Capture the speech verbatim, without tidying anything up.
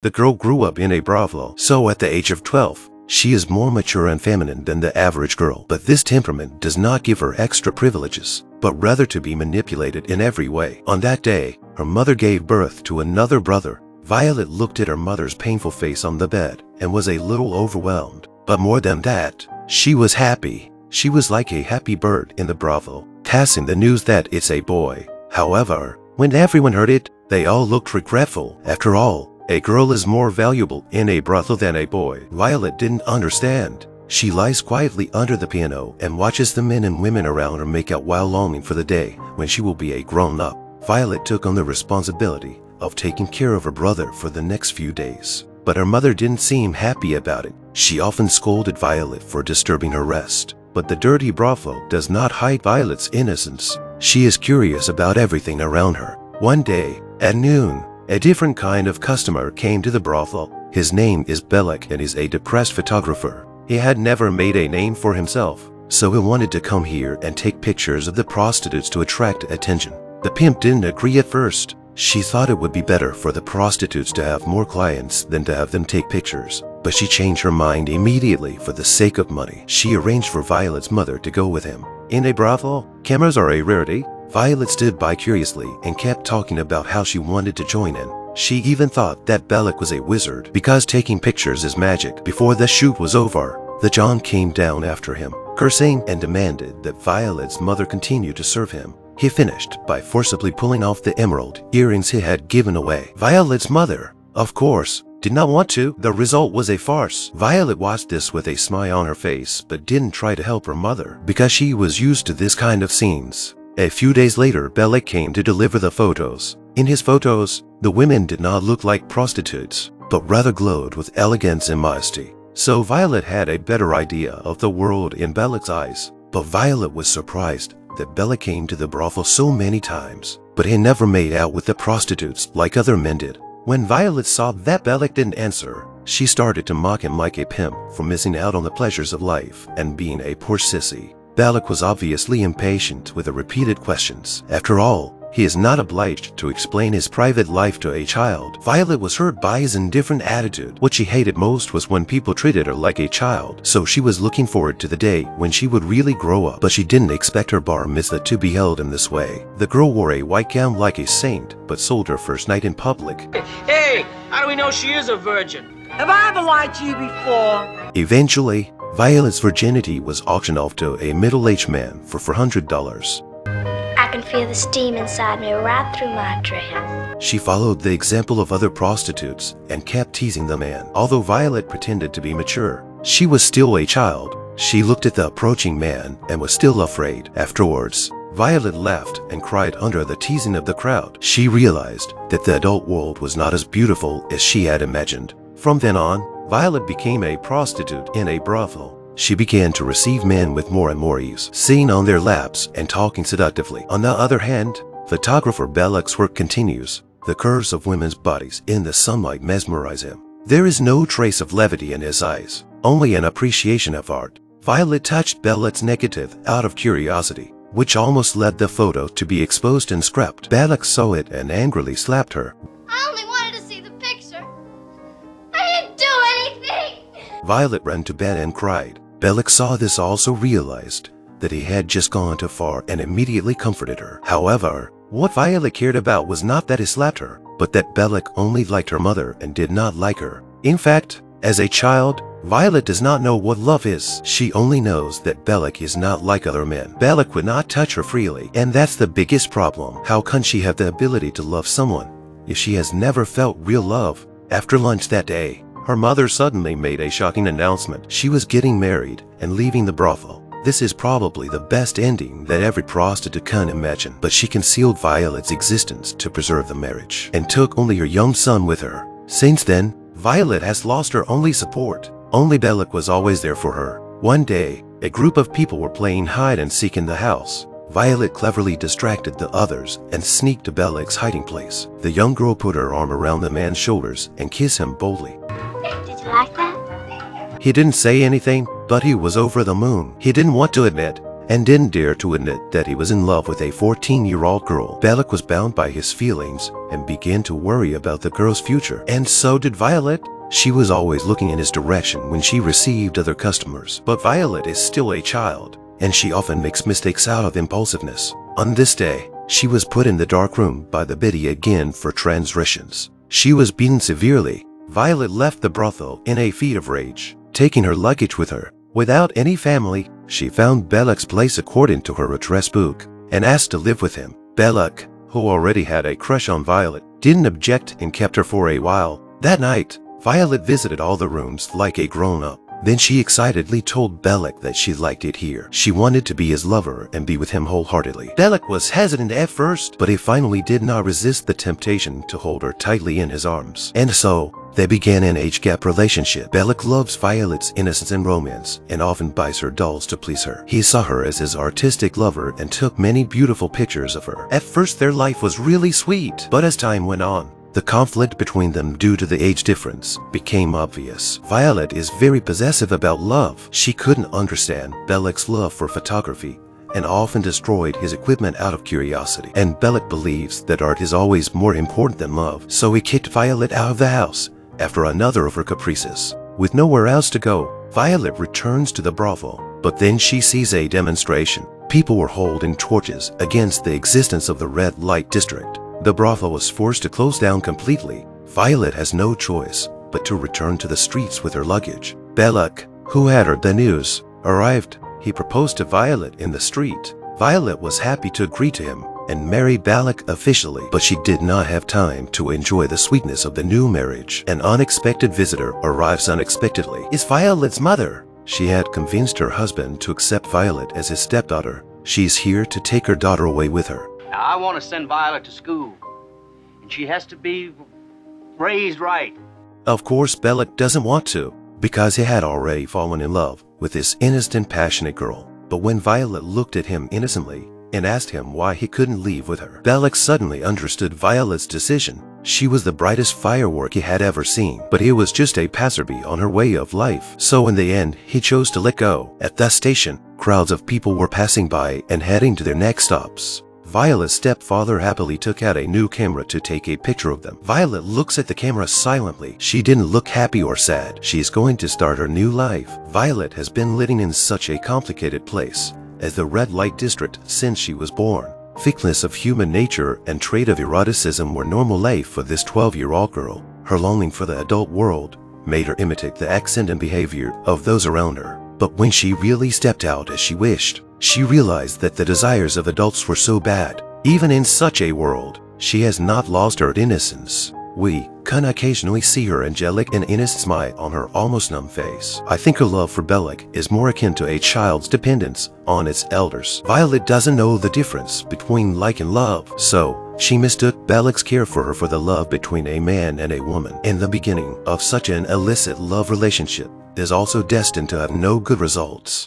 The girl grew up in a brothel, so at the age of twelve, she is more mature and feminine than the average girl. But this temperament does not give her extra privileges, but rather to be manipulated in every way. On that day, her mother gave birth to another brother. Violet looked at her mother's painful face on the bed and was a little overwhelmed. But more than that, she was happy. She was like a happy bird in the brothel, passing the news that it's a boy. However, when everyone heard it, they all looked regretful. After all, a girl is more valuable in a brothel than a boy. Violet didn't understand. She lies quietly under the piano and watches the men and women around her make out while longing for the day when she will be a grown-up. Violet took on the responsibility of taking care of her brother for the next few days. But her mother didn't seem happy about it. She often scolded Violet for disturbing her rest. But the dirty brothel does not hide Violet's innocence. She is curious about everything around her. One day, at noon, a different kind of customer came to the brothel. His name is Bellocq and is a depressed photographer. He had never made a name for himself, so he wanted to come here and take pictures of the prostitutes to attract attention. The pimp didn't agree at first. She thought it would be better for the prostitutes to have more clients than to have them take pictures. But she changed her mind immediately for the sake of money. She arranged for Violet's mother to go with him. In a brothel, cameras are a rarity. Violet stood by curiously and kept talking about how she wanted to join in. She even thought that Bellocq was a wizard because taking pictures is magic. Before the shoot was over, the John came down after him, cursing and demanded that Violet's mother continue to serve him. He finished by forcibly pulling off the emerald earrings he had given away. Violet's mother, of course, did not want to. The result was a farce. Violet watched this with a smile on her face but didn't try to help her mother because she was used to this kind of scenes. A few days later, Bellocq came to deliver the photos. In his photos, the women did not look like prostitutes, but rather glowed with elegance and modesty. So Violet had a better idea of the world in Bellocq's eyes. But Violet was surprised that Bellocq came to the brothel so many times, but he never made out with the prostitutes like other men did. When Violet saw that Bellocq didn't answer, she started to mock him like a pimp for missing out on the pleasures of life and being a poor sissy. Bellocq was obviously impatient with the repeated questions. After all, he is not obliged to explain his private life to a child. Violet was hurt by his indifferent attitude. What she hated most was when people treated her like a child, so she was looking forward to the day when she would really grow up, but she didn't expect her bar mitzvah to be held in this way. The girl wore a white gown like a saint, but sold her first night in public. Hey, how do we know she is a virgin? Have I ever lied to you before? Eventually, Violet's virginity was auctioned off to a middle-aged man for four hundred dollars. I can feel the steam inside me right through my dress. She followed the example of other prostitutes and kept teasing the man. Although Violet pretended to be mature, she was still a child. She looked at the approaching man and was still afraid. Afterwards, Violet laughed and cried under the teasing of the crowd. She realized that the adult world was not as beautiful as she had imagined. From then on, Violet became a prostitute in a brothel. She began to receive men with more and more ease, sitting on their laps and talking seductively. On the other hand, photographer Bellocq's work continues. The curves of women's bodies in the sunlight mesmerize him. There is no trace of levity in his eyes, only an appreciation of art. Violet touched Bellocq's negative out of curiosity, which almost led the photo to be exposed and scrapped. Bellocq saw it and angrily slapped her. I only wanted to see the picture. I didn't do anything! Violet ran to bed and cried. Bellocq saw this, also realized that he had just gone too far, and immediately comforted her. However, what Violet cared about was not that he slapped her, but that Bellocq only liked her mother and did not like her. In fact, as a child, Violet does not know what love is. She only knows that Bellocq is not like other men. Bellocq would not touch her freely, and that's the biggest problem. How can she have the ability to love someone if she has never felt real love? After lunch that day, her mother suddenly made a shocking announcement. She was getting married and leaving the brothel. This is probably the best ending that every prostitute can imagine, but she concealed Violet's existence to preserve the marriage and took only her young son with her. Since then, Violet has lost her only support. Only Bellocq was always there for her. One day, a group of people were playing hide and seek in the house. Violet cleverly distracted the others and sneaked to Bellocq's hiding place. The young girl put her arm around the man's shoulders and kissed him boldly. Did you like that? He didn't say anything, but he was over the moon. He didn't want to admit and didn't dare to admit that he was in love with a fourteen-year-old girl. Bellocq was bound by his feelings and began to worry about the girl's future. And so did Violet. She was always looking in his direction when she received other customers. But Violet is still a child, and she often makes mistakes out of impulsiveness. On this day, she was put in the dark room by the biddy again for transgressions. She was beaten severely. Violet left the brothel in a fit of rage, taking her luggage with her. Without any family, she found Bellocq's place according to her address book and asked to live with him. Bellocq, who already had a crush on Violet, didn't object and kept her for a while. That night, Violet visited all the rooms like a grown-up. Then she excitedly told Bellocq that she liked it here. She wanted to be his lover and be with him wholeheartedly. Bellocq was hesitant at first, but he finally did not resist the temptation to hold her tightly in his arms. And so, they began an age-gap relationship. Bellocq loves Violet's innocence and romance and often buys her dolls to please her. He saw her as his artistic lover and took many beautiful pictures of her. At first, their life was really sweet, but as time went on, the conflict between them due to the age difference became obvious. Violet is very possessive about love. She couldn't understand Bellocq's love for photography and often destroyed his equipment out of curiosity. And Bellocq believes that art is always more important than love, so he kicked Violet out of the house after another of her caprices. With nowhere else to go, Violet returns to the brothel, but then she sees a demonstration. People were holding torches against the existence of the red light district. The brothel was forced to close down completely. Violet has no choice but to return to the streets with her luggage. Bellocq, who had heard the news, arrived. He proposed to Violet in the street. Violet was happy to agree to him and marry Bellocq officially, but she did not have time to enjoy the sweetness of the new marriage. An unexpected visitor arrives unexpectedly. It's Violet's mother. She had convinced her husband to accept Violet as his stepdaughter. She's here to take her daughter away with her. Now, I want to send Violet to school, and she has to be raised right. Of course, Bellocq doesn't want to, because he had already fallen in love with this innocent, passionate girl. But when Violet looked at him innocently and asked him why he couldn't leave with her, Bellocq suddenly understood Violet's decision. She was the brightest firework he had ever seen, but he was just a passerby on her way of life. So in the end, he chose to let go. At the station, crowds of people were passing by and heading to their next stops. Violet's stepfather happily took out a new camera to take a picture of them. Violet looks at the camera silently. She didn't look happy or sad. She's going to start her new life. Violet has been living in such a complicated place as the red light district since she was born. Fickleness of human nature and trait of eroticism were normal life for this twelve-year-old girl. Her longing for the adult world made her imitate the accent and behavior of those around her. But when she really stepped out as she wished, she realized that the desires of adults were so bad. Even in such a world, she has not lost her innocence. We can occasionally see her angelic and innocent smile on her almost numb face. I think her love for Bellocq is more akin to a child's dependence on its elders. Violet doesn't know the difference between like and love, so she mistook Bellocq's care for her for the love between a man and a woman. And the beginning of such an illicit love relationship is also destined to have no good results.